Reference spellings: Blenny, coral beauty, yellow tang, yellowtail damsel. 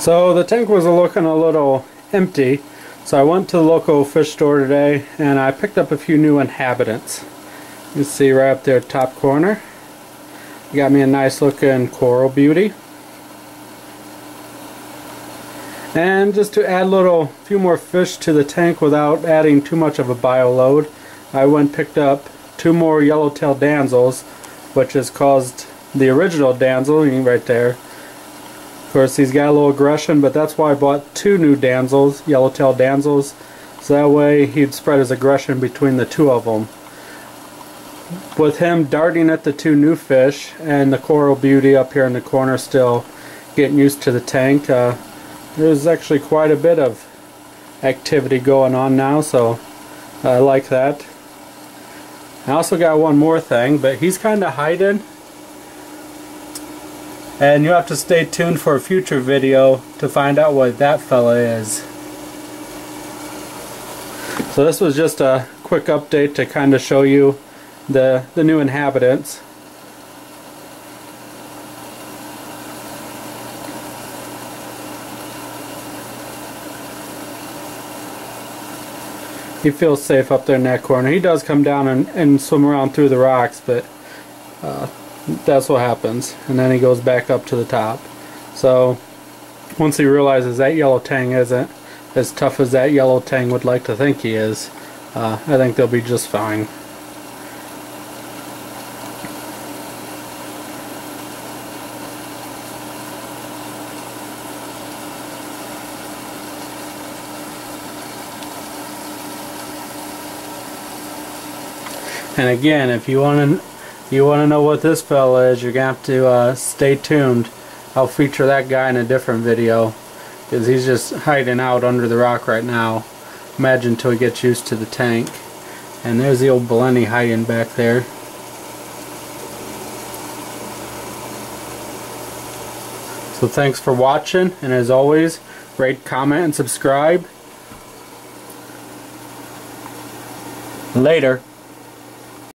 So the tank was looking a little empty, so I went to the local fish store today and I picked up a few new inhabitants. You can see right up there top corner. Got me a nice looking coral beauty. And just to add a little few more fish to the tank without adding too much of a bio load, I went and picked up 2 more yellowtail damsels, which has caused the original damsel right there. Of course, he's got a little aggression, but that's why I bought 2 new damsels, yellowtail damsels, so that way he'd spread his aggression between the 2 of them. With him darting at the 2 new fish and the coral beauty up here in the corner still getting used to the tank, there's actually quite a bit of activity going on now, so I like that. I also got one more thing, but he's kind of hiding. And you'll have to stay tuned for a future video to find out what that fella is. So this was just a quick update to kind of show you the new inhabitants. He feels safe up there in that corner. He does come down and swim around through the rocks, but that's what happens, and then he goes back up to the top. So once he realizes that yellow tang isn't as tough as that yellow tang would like to think he is, I think they'll be just fine. And again, if you want to know what this fella is, you're going to have to stay tuned. I'll feature that guy in a different video, because he's just hiding out under the rock right now. Imagine until he gets used to the tank. And there's the old Blenny hiding back there. So thanks for watching, and as always, rate, comment, and subscribe. Later.